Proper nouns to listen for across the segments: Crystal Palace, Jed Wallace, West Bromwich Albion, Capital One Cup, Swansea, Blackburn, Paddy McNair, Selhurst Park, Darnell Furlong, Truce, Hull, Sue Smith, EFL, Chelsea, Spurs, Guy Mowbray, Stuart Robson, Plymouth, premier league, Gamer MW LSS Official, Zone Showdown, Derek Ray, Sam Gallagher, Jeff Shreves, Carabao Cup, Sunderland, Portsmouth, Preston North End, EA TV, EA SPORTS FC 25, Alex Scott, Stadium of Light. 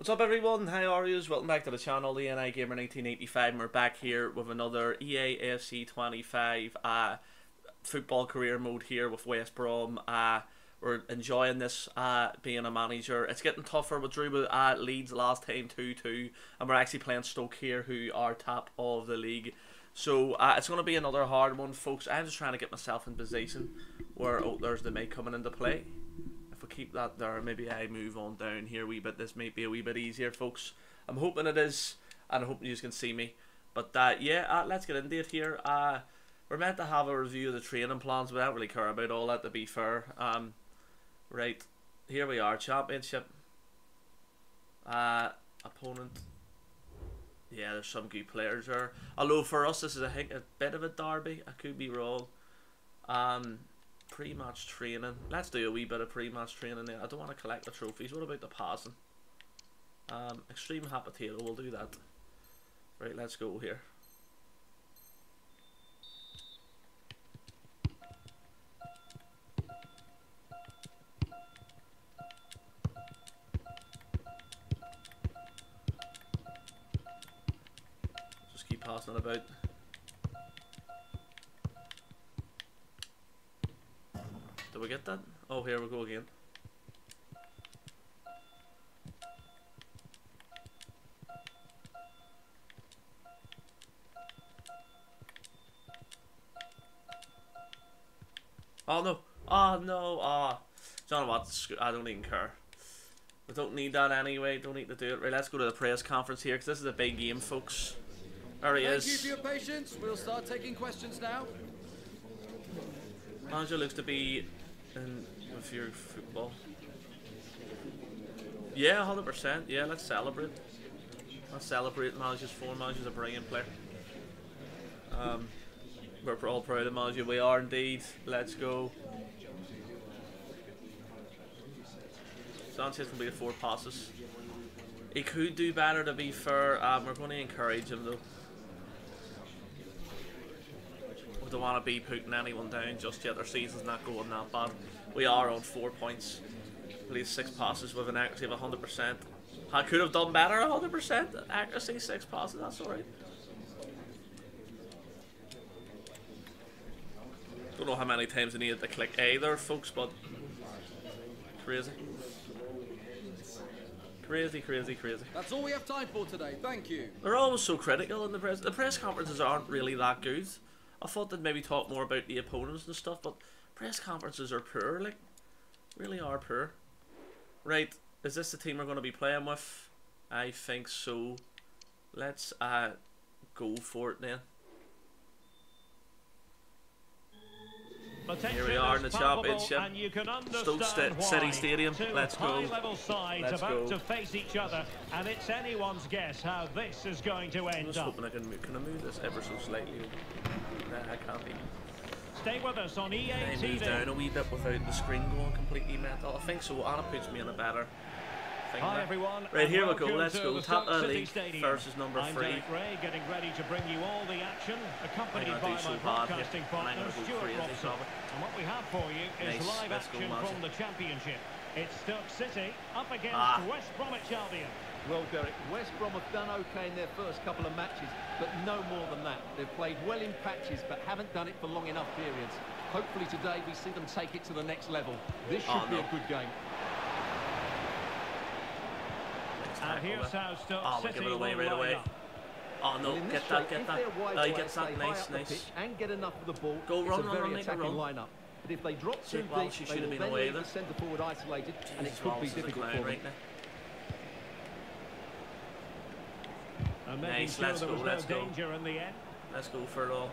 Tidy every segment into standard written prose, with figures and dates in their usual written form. What's up everyone, how are you? Welcome back to the channel, ENI Gamer 1985, and we're back here with another EA FC 25 football career mode here with West Brom. We're enjoying this, being a manager. It's getting tougher. We drew with Leeds last time 2-2, and we're actually playing Stoke here, who are top of the league. So it's going to be another hard one, folks. I'm just trying to get myself in position where, oh, there's the mate coming into play. If we keep that there, maybe I move on down here a wee bit. This may be a wee bit easier, folks. I'm hoping it is, and I hope you can see me. But yeah, let's get into it here. We're meant to have a review of the training plans, but I don't really care about all that, to be fair. Right, here we are, championship. Opponent. Yeah, there's some good players there. Although for us, this is I think a bit of a derby. I could be wrong. Pre-match training. Let's do a wee bit of pre-match training there. I don't want to collect the trophies. What about the passing? Extreme hot potato. We'll do that. Right, let's go here. Just keep passing it about. Did we get that? Oh, here we go again. Oh no! Oh no! Ah, oh. Do you know what? I don't even care. We don't need that anyway. Don't need to do it. Right, let's go to the press conference here because this is a big game, folks. There he is. Thank you for your patience. We'll start taking questions now. Manager looks to be. And with your football, yeah, 100%. Yeah, let's celebrate. Let's celebrate managers. Four managers, a brilliant player. We're all proud of manager. We are indeed. Let's go. Sanchez completed 4 passes. He could do better, to be fair. We're going to encourage him though. Don't want to be putting anyone down just yet. Their season's not going that bad. We are on 4 points. At least 6 passes with an accuracy of 100%. I could have done better, 100%. Accuracy, 6 passes, that's alright. Don't know how many times I needed to click A there, folks, but crazy. Crazy, crazy, crazy. That's all we have time for today, thank you. They're always so critical in the press. The press conferences aren't really that good. I thought they'd maybe talk more about the opponents and stuff, but press conferences are poor, like, really are poor. Right, is this the team we're going to be playing with? I think so. Let's go for it then. Here we are in the championship. Stoke City Stadium. Let's go. Let's go. To face each other, and it's anyone's guess how this is going to end up. Hoping I can move. Can I move this ever so slightly? Nah, I can't be. Stay with us on EA TV. I move down a wee bit without the screen going completely mental. I think so. Anna puts me in a better. Hi everyone. Right, here we go. Let's go. Top of the league versus number 3. I'm Derek Ray, getting ready to bring you all the action, accompanied by my broadcasting partner Stuart Robson. And what we have for you is live action from the championship. It's Stoke City up against West Bromwich Albion. Well, Derek, West Brom have done okay in their first couple of matches, but no more than that. They've played well in patches, but haven't done it for long enough periods. Hopefully today we see them take it to the next level. This should be a good game. And here's how Stoke City give it away right away. Oh no, get that, get that. Oh, he gets that, nice, nice. And get enough of the ball. Go run, run, make a run. Lineup. But if they drop too deep, she should have been away then. Centre forward isolated, and it could be difficult for them. Nice, let's go, let's go. Let's go for it all.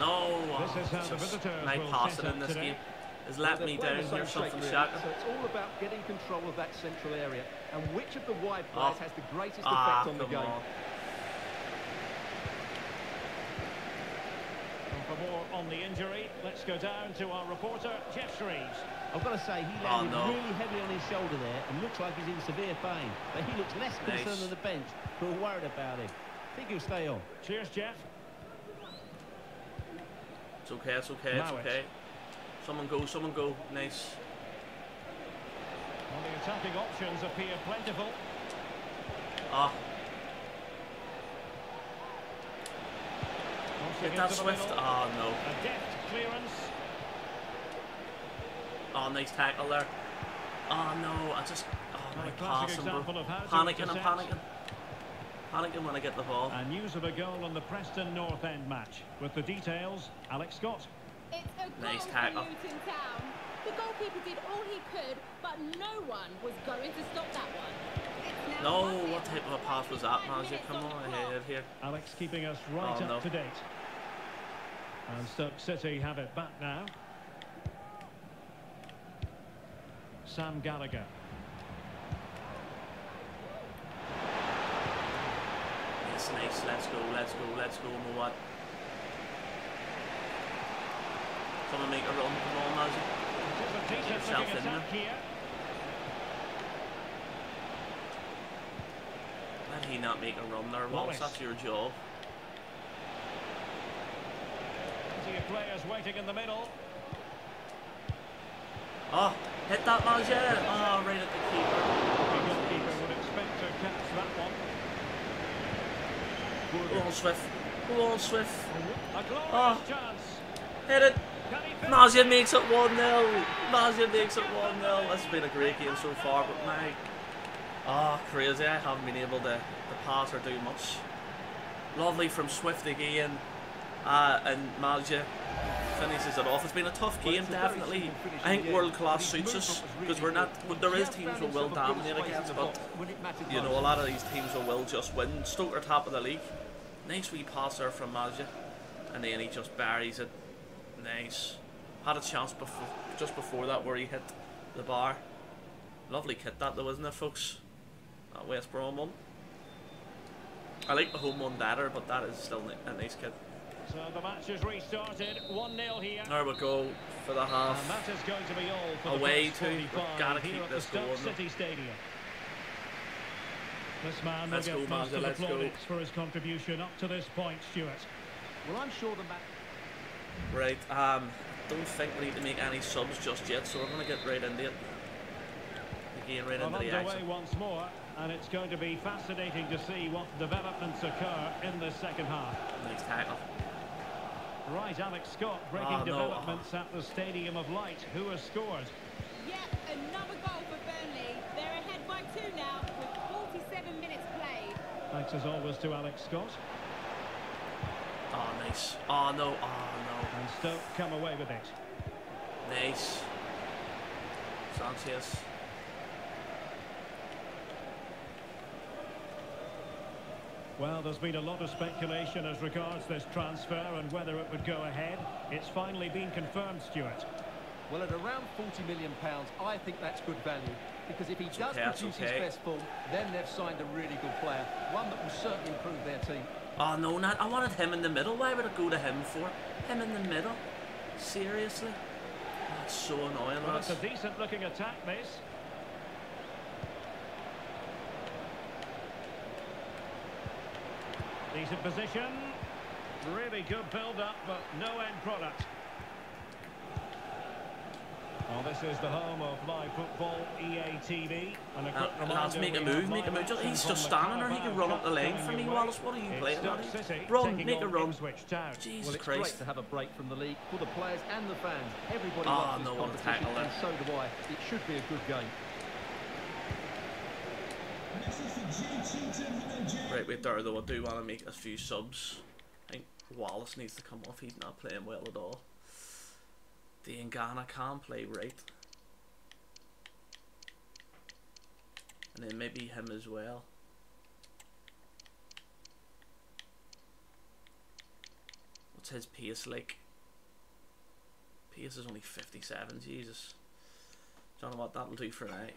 No, my passing in this game has let me down here, something shocking. So it's all about getting control of that central area, and which of the wide players has the greatest effect on the game. And for more on the injury, let's go down to our reporter, Jeff Shreves. I've got to say, he landed really heavily on his shoulder there, and looks like he's in severe pain. But he looks less concerned than the bench, who are worried about him. I think he'll stay on. Cheers, Jeff. It's okay, it's okay, it's okay. Someone go, someone go. Nice. Well, the attacking options appear plentiful. Ah. Did that Swift? Ah, oh, no. Adept clearance. Oh, nice tackle there. Oh, no. I just... Oh, my passing, bro. Panicking and panicking. Panicking when I get the ball. And news of a goal on the Preston North End match. With the details, Alex Scott. It's a goal nice tackle. Luton Town. The goalkeeper did all he could, but no one was going to stop that one. No, what type of a pass was that, manager? Come on ahead here. Alex keeping us right up to date. And Stoke City have it back now. Sam Gallagher. It's nice. Let's go, let's go, let's go. Mouad. Someone make a run for the ball, manager. Get yourself in there. Why did he not make a run there? Wallace, that's your job. Plenty of players waiting in the middle. Oh, hit that, manager! Oh, right at the keeper. The goalkeeper would expect to catch that one. Go on, Swift. Go on, Swift. Oh, hit it. Mazian makes it 1-0. Mazian makes it 1-0. It's been a great game so far, but my... Ah, oh, crazy. I haven't been able to pass or do much. Lovely from Swift again. And Mazian finishes it off. It's been a tough game, definitely. I think world class suits us, because we're not... There is teams who will dominate against, but, you know, a lot of these teams who will just win. Stoke are top of the league. Nice wee pass there from Mazian. And then he just buries it. Nice. Had a chance before, just before that, where he hit the bar. Lovely kit that though, isn't it, folks? That West Brom one. I like the home one better, but that is still a nice kit. So the match is restarted. 1-0 here. There we go for the half. And that is going to be all for away to. We've gotta keep this going. This man will get most of the plaudits for his contribution up to this point, Stuart. Well, I'm sure the match. Right, don't think we need to make any subs just yet, so I'm going to get right into it. Again, right into the action. Once more, and it's going to be fascinating to see what developments occur in the second half. Nice tackle. Right, Alex Scott breaking developments at the Stadium of Light. Who has scored? Yep, another goal for Burnley. They're ahead by 2 now with 47 minutes played. Thanks as always to Alex Scott. Oh, nice. Oh, no. Oh, no. And Stoke come away with it. Nice. Sanchez. Well, there's been a lot of speculation as regards this transfer and whether it would go ahead. It's finally been confirmed, Stuart. Well, at around £40 million, I think that's good value. Because if he does produce his best form, then they've signed a really good player. One that will certainly improve their team. Oh no, not, I wanted him in the middle. Why would I go to him for? Him in the middle? Seriously? That's so annoying. Well, it's a decent looking attack, this. Decent position. Really good build up, but no end product. Well, this is the home of live football, EA TV. And lads, make a move, make a move. He's just standing there. He can run up the lane for me, Wallace. What are you playing at? Run, make a run. Jesus Christ. Well, it's great to have a break from the league for the players and the fans. Everybody loves this competition, and so do I. It should be a good game. Right, wait there, though. I do want to make a few subs. I think Wallace needs to come off. He's not playing well at all. The Ngana can't play right. And then maybe him as well. What's his pace like? Pace is only 57, Jesus. Don't know what that'll do for now.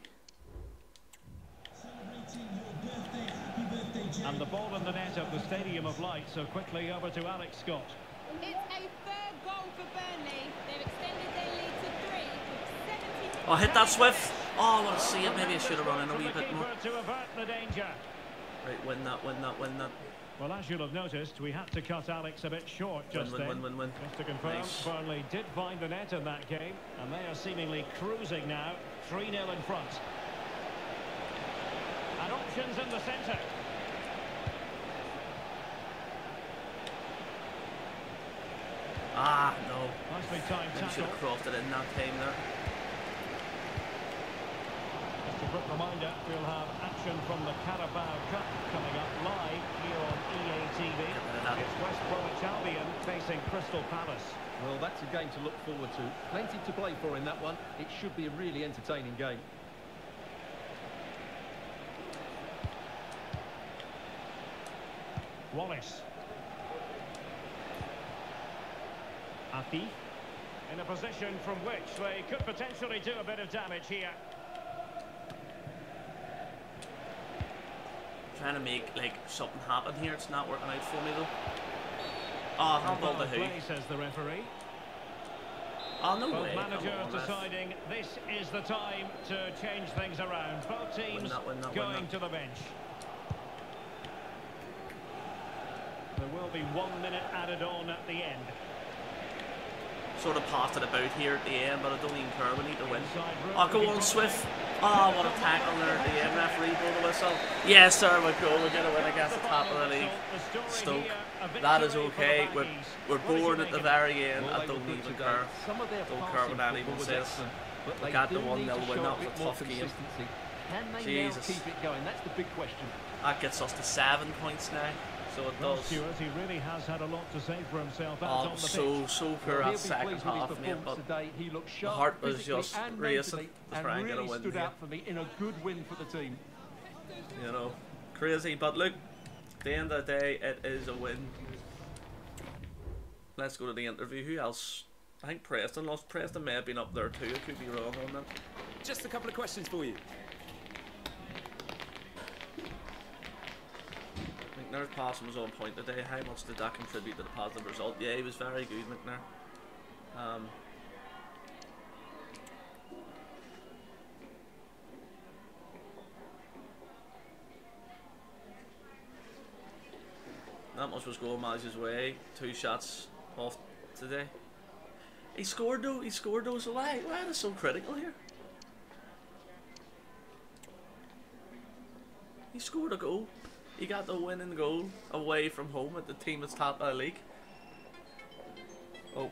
And the ball in the net of the Stadium of Light, so quickly over to Alex Scott. It's a third goal for Burnley. They've extended their lead to 3 with 70. Oh, hit that Swift. Oh, I want to see it. Maybe I should have run in a wee bit more. Right, win that, win that, win that. Well, as you'll have noticed, we had to cut Alex a bit short just then. Win. Just to confirm, nice. Burnley did find the net in that game, and they are seemingly cruising now, 3-0 in front. Options in the centre. Ah, no. Nicely timed tackle. Should have crossed it in that time there. Just a quick reminder, we'll have action from the Carabao Cup coming up live here on EA TV. It's West Bromwich Albion facing Crystal Palace. Well, that's a game to look forward to. Plenty to play for in that one. It should be a really entertaining game. Wallace. Afi. In a position from which they could potentially do a bit of damage here. Trying to make, like, something happen here. It's not working out for me, though. Oh, handball to who? Says the referee. Oh, no way. Manager deciding this is the time to change things around. Both teams going to the bench. There will be 1 minute added on at the end. Sort of passed it about here at the end, but I don't even care. We need to win. Oh, go on, Swift. Oh, what a tackle there at the end. Referee blew the whistle. Yes, sir, we're cool. We're going to win against the top of the league. Stoke. That is okay. We're bored at the very end. I don't even care. Don't care what anyone says. We got the 1-0 win. That was a tough game. Jesus. Keep it going. That's the big question. That gets us to 7 points now. So it does. He really has had a lot to say for himself. Oh, so poor at second half, mate, but the heart was just racing to try and get a win here. A good win for the team. You know, crazy, but look, at the end of the day, it is a win. Let's go to the interview. Who else? I think Preston lost. Preston may have been up there too. I could be wrong on that. Just a couple of questions for you. McNair's passing was on point today. How much did that contribute to the positive result? Yeah, he was very good, McNair. That much was going Maz's way. 2 shots off today. He scored though. He scored those away. Why are they so critical here? He scored a goal. He got the winning goal away from home at the team that's top of the league. Oh.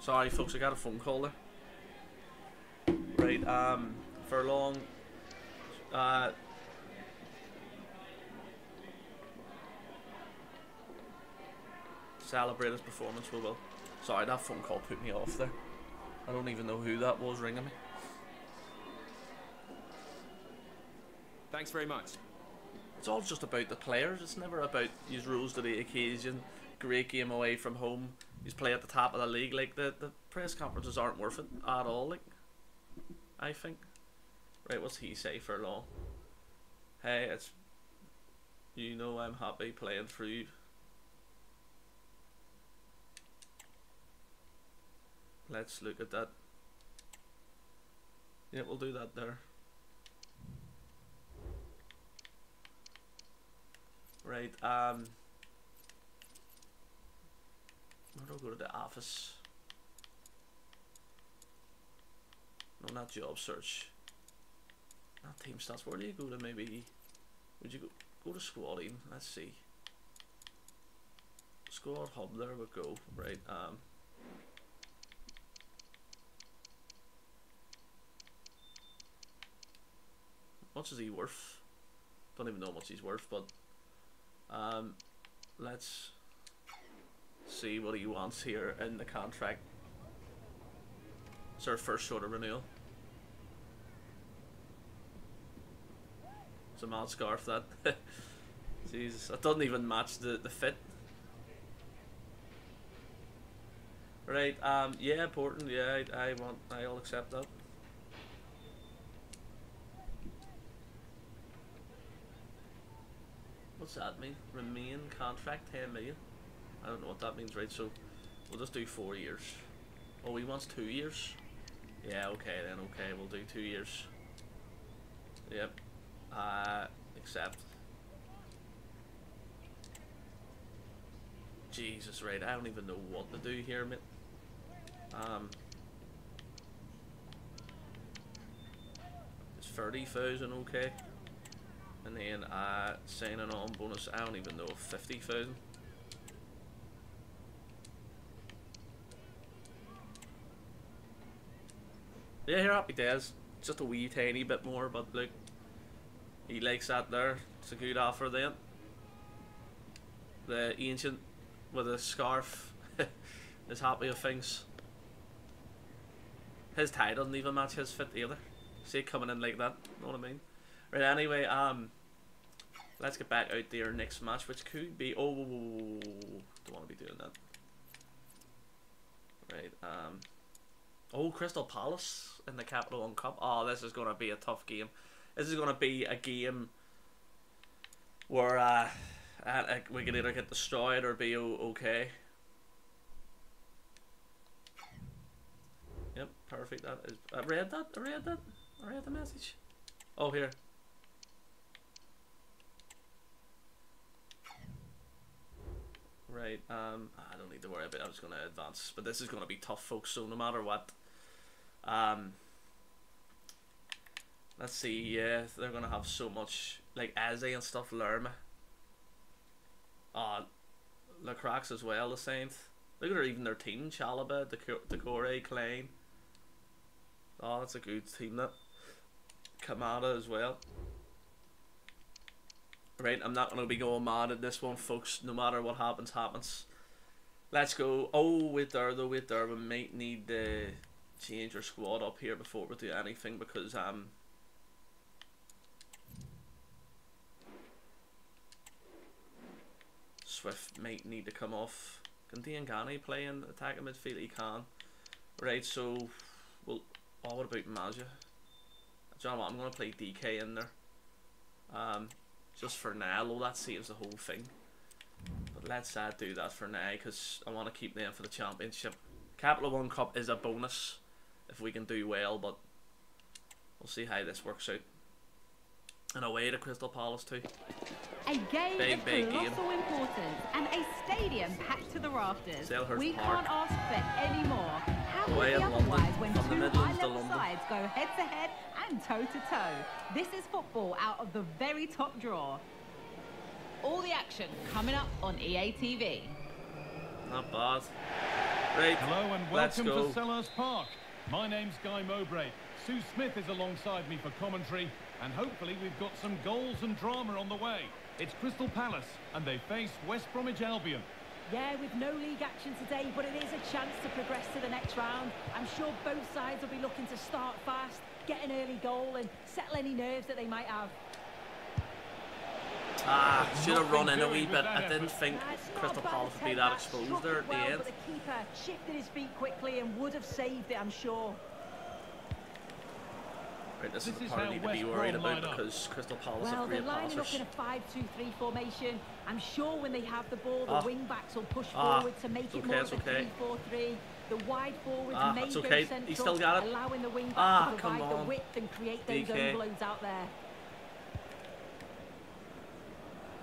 Sorry folks, I got a phone call there. Right, for long celebrate his performance, we will. Sorry, that phone call put me off there. I don't even know who that was ringing me. Thanks very much. It's all just about the players. It's never about his rules to the occasion. Great game away from home. He's play at the top of the league. Like the press conferences aren't worth it at all. Like I think. Right, what's he say for long? Hey, it's. You know I'm happy playing for you. Let's look at that. Yeah, we'll do that there. Right, I'll go to the office. No, not job search. Not team stats. Where do you go to maybe? Would you go to squad in? Let's see. Squad hub, there we go. Right, How much is he worth? Don't even know how much he's worth, but let's see what he wants here in the contract. It's our first sort of renewal. It's a mad scarf that. Jesus, that doesn't even match the fit. Right, yeah, important, yeah, I'll accept that. What's that mean? Remain contract 10 million. I don't know what that means, right? So we'll just do 4 years. Oh, he wants 2 years. Yeah, okay then. Okay, we'll do 2 years. Yep. Accept. Jesus, right? I don't even know what to do here, mate. 30,000, okay. And then signing on bonus, I don't even know, 50,000. Yeah, here happy days. Just a wee tiny bit more, but look, he likes that there. It's a good offer then. The ancient with a scarf is happy of things. His tie doesn't even match his fit either. See, coming in like that, know what I mean? Right, anyway, let's get back out there next match, which could be, oh, don't want to be doing that. Right, oh, Crystal Palace in the Capital One Cup. Oh, this is going to be a tough game. This is going to be a game where we can either get destroyed or be okay. Yep, perfect. That is, I read the message. Oh, here. Right, I don't need to worry about it. I'm just going to advance. But this is going to be tough, folks, so no matter what. Let's see, yeah, they're going to have so much, like, Azzy and stuff, Lerma. Lacroix as well, the Saints. Look at her, even their team, Chalaba, Decore, Klein. Oh, that's a good team, that. Kamada as well. Right, I'm not going to be going mad at this one, folks. No matter what happens, happens. Let's go. Oh, wait there, though. Wait there. We might need to change our squad up here before we do anything because, Swift might need to come off. Can Diangani play in attacking midfield? He can. Right, so, well, oh, what about Maja? Do you know what? I'm going to play DK in there. Just for now, oh, that saves the whole thing. But let's do that for now because I want to keep them for the championship. Capital One Cup is a bonus if we can do well, but we'll see how this works out. And away to Crystal Palace too. A game big, big game. And a stadium packed to the rafters. Selhurst we Park. Can't ask for any more. How could it be otherwise when two high-level sides go head-to-head and toe-to-toe? This is football out of the very top drawer. All the action coming up on EA TV. Not bad. Great. Hello and welcome to Selhurst Park. My name's Guy Mowbray. Sue Smith is alongside me for commentary. And hopefully we've got some goals and drama on the way. It's Crystal Palace, and they face West Bromwich Albion. Yeah, with no league action today, but it is a chance to progress to the next round. I'm sure both sides will be looking to start fast, get an early goal, and settle any nerves that they might have. Ah, should have run in a wee bit. I didn't think Crystal Palace would be that exposed there at the end. But the keeper shifted his feet quickly and would have saved it, I'm sure. Right, this is the part I need to be worried about because Crystal Palace are great passers. Well, they're lining up in a 5-2-3 formation. I'm sure when they have the ball, the wing-backs will push forward to make it more of a 3-4-3. The wide forwards may go central, he still got it. Allowing the wing-backs to provide the width and create those own blows out there.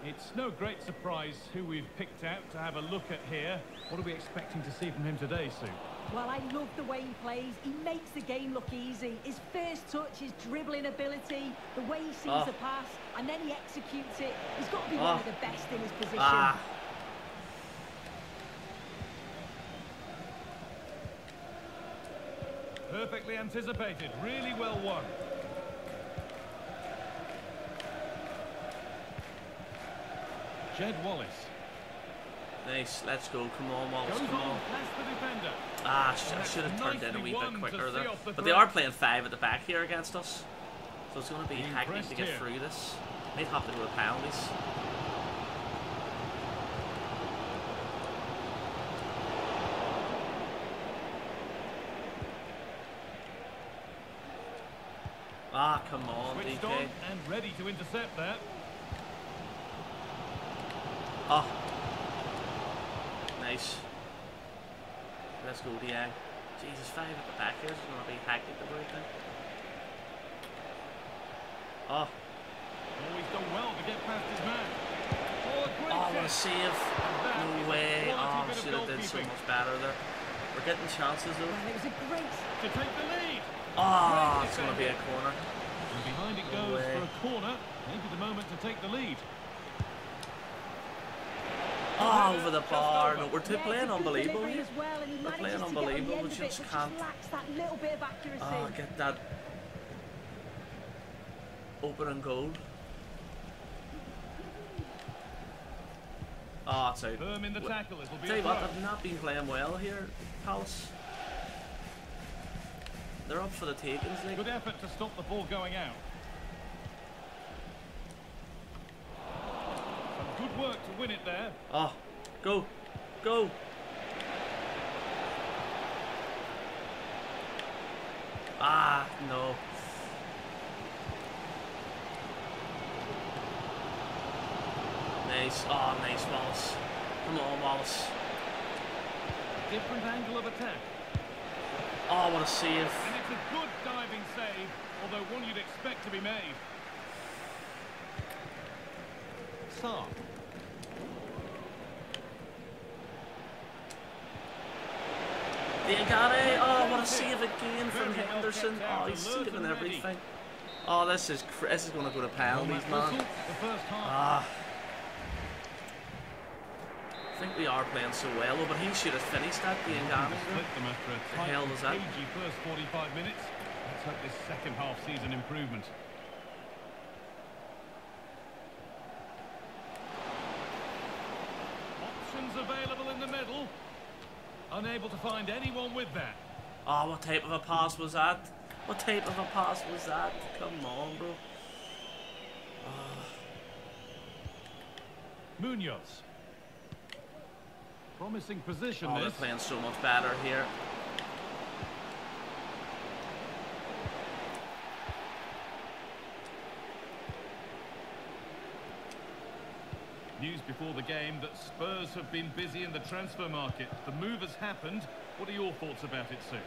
It's no great surprise who we've picked out to have a look at here. What are we expecting to see from him today, Sue? Well, I love the way he plays. He makes the game look easy. His first touch, his dribbling ability, the way he sees the pass, and then he executes it. He's got to be one of the best in his position. Perfectly anticipated. Really well won. Jed Wallace. Nice, let's go, come on Wallace, come on. I should have turned in a wee bit quicker there. But they are playing 5 at the back here against us. So it's going to be hectic to get through this. They'd have to go to penalties. Come on, DK. Switched on and ready to intercept that. Nice. Let's go, Diang. Jesus, 5 at the back here. It's going to be hacked at the break then. He's done well to get past his man. What a save. No way. I should have done so much better there. We're getting chances though. It was a great to take the lead. It's going to be a corner. And behind to take the lead. Oh, over the bar. No, we're playing unbelievable. We're playing unbelievable. We just can't. Oh, get that open and goal. Oh, it's out. Firm in the tackle. It'll be. Tell you what, they've not been playing well here, Palace. They're up for the takings. Good effort to stop the ball going out. Some good work to win it there. Oh, go, go. Ah, no. Nice, oh, nice, Wallace. Come on, Wallace. Different angle of attack. Oh, what a save. And it's a good diving save, although one you'd expect to be made. Sarr. Diagare, oh, what a save again from Henderson. Oh, he's saving everything. Oh, this is going to go to penalties, man. Ah. I think we are playing so well, but he should have finished that game. The hell was that? First 45 minutes. Let's hope this second half sees an improvement. Options available in the middle. Unable to find anyone with that. Oh, what type of a pass was that? What type of a pass was that? Come on, bro. Munoz. Promising position. Oh, they're playing so much better here. News before the game that Spurs have been busy in the transfer market. The move has happened. What are your thoughts about it, Sue?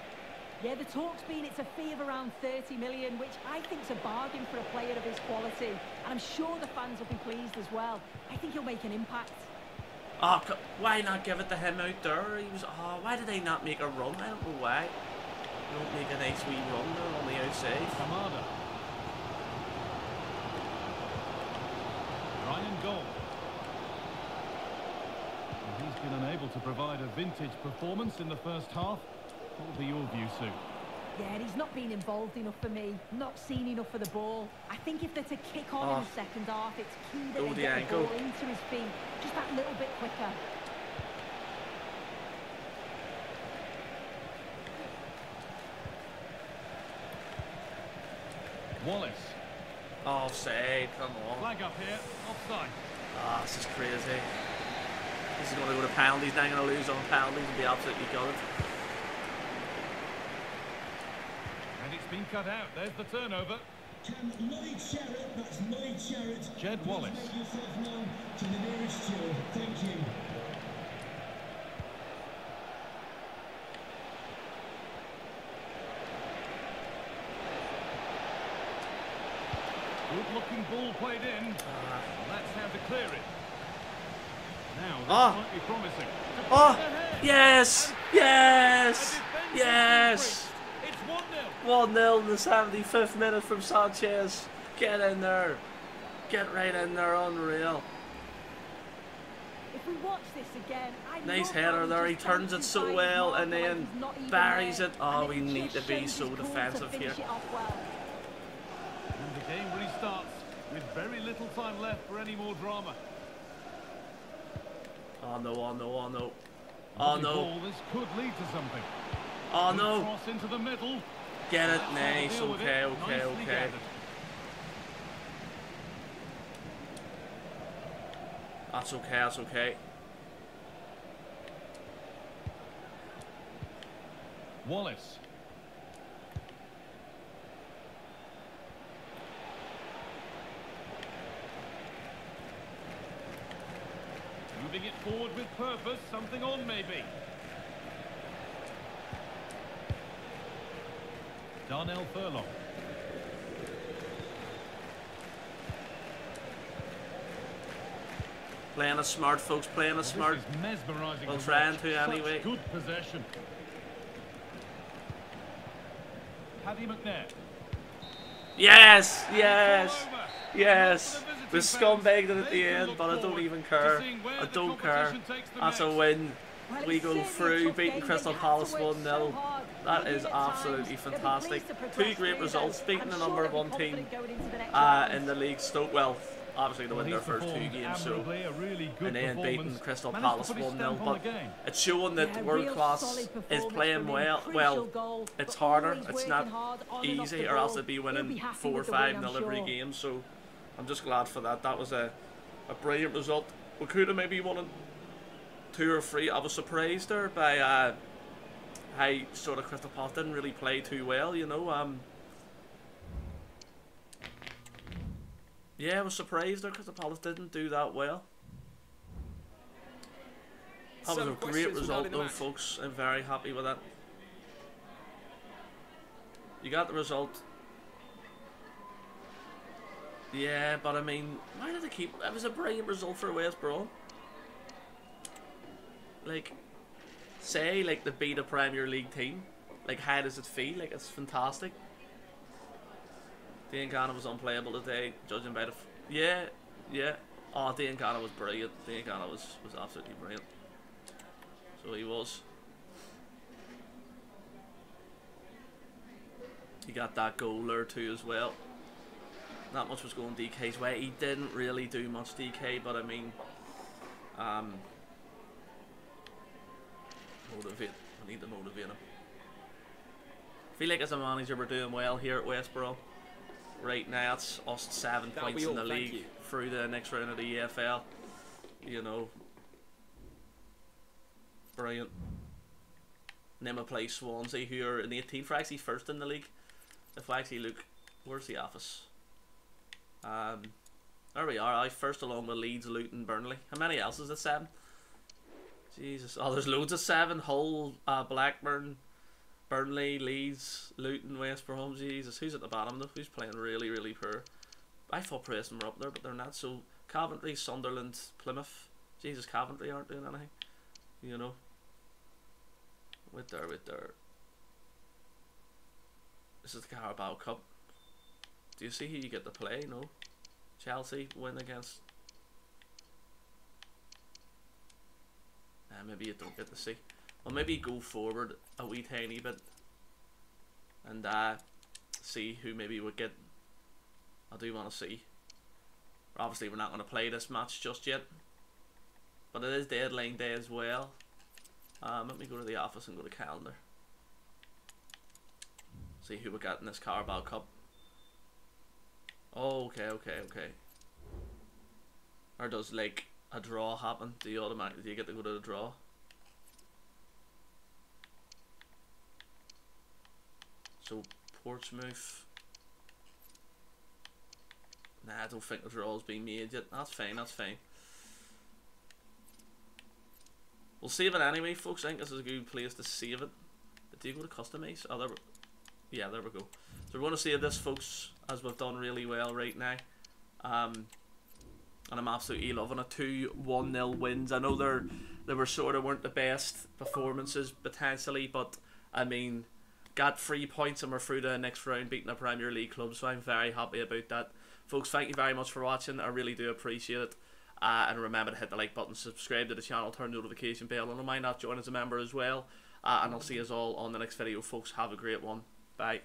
Yeah, the talk's been it's a fee of around 30 million, which I think's a bargain for a player of his quality. And I'm sure the fans will be pleased as well. I think he'll make an impact. Oh, why not give it to him out there? He was. Oh, why did they not make a run? I don't know why. They don't make a nice wee run there on the outside. Kamada. Ryan Gold. And he's been unable to provide a vintage performance in the first half. What will be your view, Sue? Yeah, and he's not been involved enough for me. Not seen enough for the ball. I think if they're to kick on in the second half, it's key that they get the ball into his feet. Just that little bit quicker. Wallace. Oh, say, come on. Flag up here. Offside. Ah, this is crazy. This is going to go to penalties. They're going to lose on penalties and be absolutely gutted. Been cut out. There's the turnover. That's Lloyd Sherrod. Jed Wallace. Make yourself known to the nearest shore. Thank you. Good-looking ball played in. That's how to clear it. Now, might be promising. Oh, yes, yes, yes. 1-0 in the 75th minute from Sanchez. Get in there. Get right in there. Unreal. If we watch this again, nice header there. He turns it so well and then buries it. Oh, we need to be so defensive here. And the game restarts with very little time left for any more drama. Oh no, oh no, oh no. Oh no. This could lead to something. Oh no. Cross into the middle. Get it, nice, okay, okay, okay. That's okay, that's okay. Wallace. Moving it forward with purpose, something on maybe. Darnell Furlong. Playing a smart, folks. Playing a smart. Mesmerizing. We'll try and to anyway. Good possession. Paddy McNair. Yes, yes, yes. We scumbagged it at the end, but I don't even care. I don't care. That's a win. We go through, beating Crystal Palace 1-0. That is absolutely fantastic. Two great results, beating the number one team in the league, Stoke. Well, obviously they win their first two games, so, and then beating Crystal Palace 1-0. But it's showing that world class is playing well. Well, it's harder, it's not easy, or else they'd be winning 4-5-0 every game. So I'm just glad for that. That was a brilliant result. We could have maybe won it 2 or 3. I was surprised there by how sort of Crystal Palace didn't really play too well, you know. Yeah, I was surprised there. Crystal Palace didn't do that well. That was a great result though, folks. I'm very happy with that. You got the result. Yeah, but I mean, why did they keep... It was a brilliant result for West Brom. Like, say, like, they beat a Premier League team. Like, how does it feel? Like, it's fantastic. Dean Ghana was unplayable today, judging by the... Yeah. Oh, Dean Ghana was brilliant. Dean Ghana was absolutely brilliant. So he was. He got that goal there too as well. Not much was going DK's way. He didn't really do much DK, but I mean... motivate. I need to motivate him. I feel like as a manager we're doing well here at West Brom. Right now it's us 7 points in the league through the next round of the EFL. You know. Brilliant. Nima plays Swansea, who are in the 18th. We're actually first in the league. If I actually look, where's the office? There we are. I first along with Leeds, Luton, Burnley. How many else is there? 7? Jesus. Oh, there's loads of 7. Hull, Blackburn, Burnley, Leeds, Luton, West Brom. Jesus, who's at the bottom though? Who's playing really, really poor? I thought Preston were up there, but they're not. So Coventry, Sunderland, Plymouth. Jesus, Coventry aren't doing anything. You know. Wait there. This is the Carabao Cup. Do you see who you get to play? No. Chelsea win against... maybe you don't get to see. Or maybe go forward a wee tiny bit and see who maybe would get. I do want to see. Obviously we're not going to play this match just yet, but it is deadline day as well. Let me go to the office and go to calendar. See who we got in this Carabao Cup. Oh, okay. Or does like a draw happen? Do you get to go to the draw? So Portsmouth. Nah, I don't think the draw's been made yet. That's fine. We'll save it anyway, folks. I think this is a good place to save it. Do you go to customize? Oh, there. Yeah, there we go. So we're going to save this, folks, as we've done really well right now. And I'm absolutely loving it. 2 1-0 wins. I know they were sort of weren't the best performances potentially, but I mean, got 3 points and we're through to the next round, beating a Premier League club, so I'm very happy about that. Folks, thank you very much for watching. I really do appreciate it. And remember to hit the like button, subscribe to the channel, turn the notification bell, and remind that join as a member as well. And I'll see you all on the next video, folks. Have a great one. Bye.